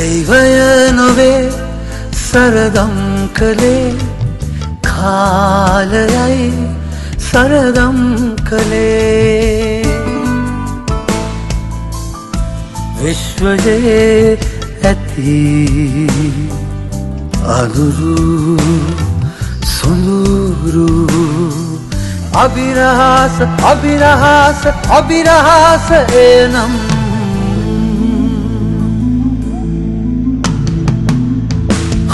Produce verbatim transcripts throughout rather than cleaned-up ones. शैवयनुवे सरदं कले खालयै सरदं कले विश्वजे अति अदुरु सुंदुरु अभिरहास अभिरहास अभिरहास एनम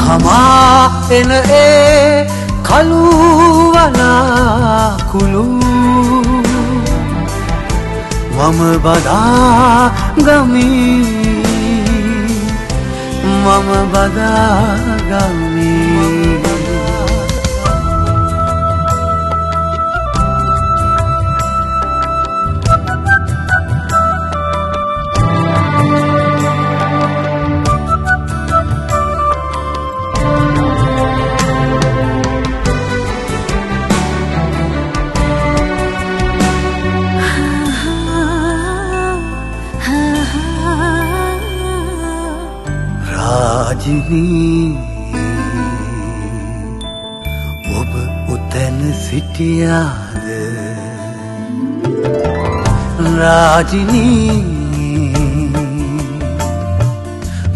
हमा एन ए खलु वना कुलु मम बदा गमी मम बदा गमी राजनी उब उतन सिटिया दे राजनी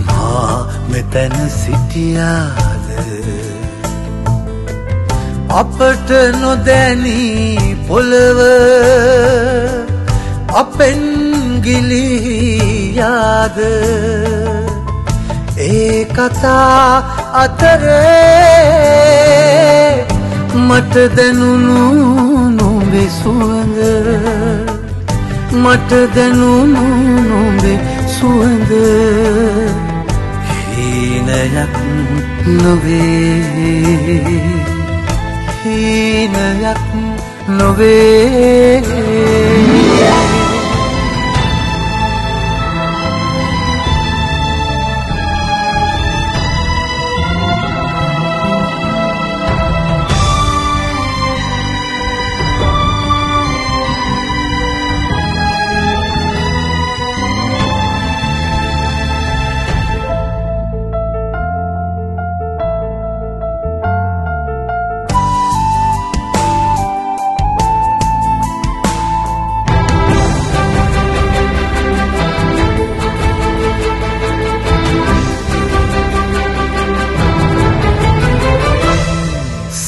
मां में तन सिटिया दे अपट नो देनी पुलव अपन गिली याद एकता अतरे मट देनु नू बे सुंद मट देनु नू बे सुंद हीन नवे हीन नवे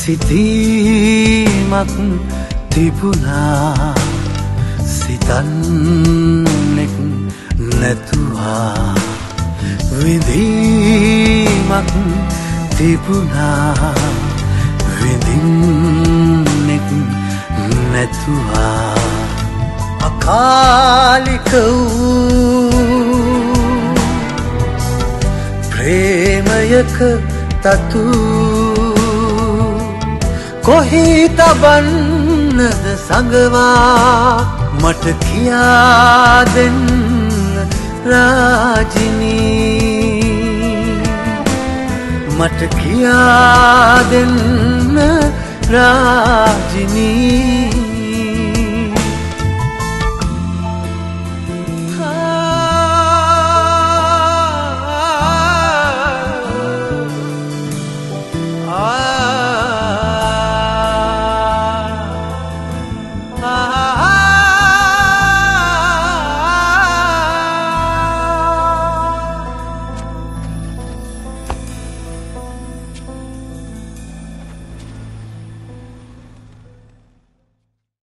सिधीमक तिबुना सितन्निक नतुआ विधीमक तिबुना विधिन्निक नतुआ अकालिकौ प्रेमयक ततु कोही तबन संगवा मट किया दिन राजनी मट किया दिन राजनी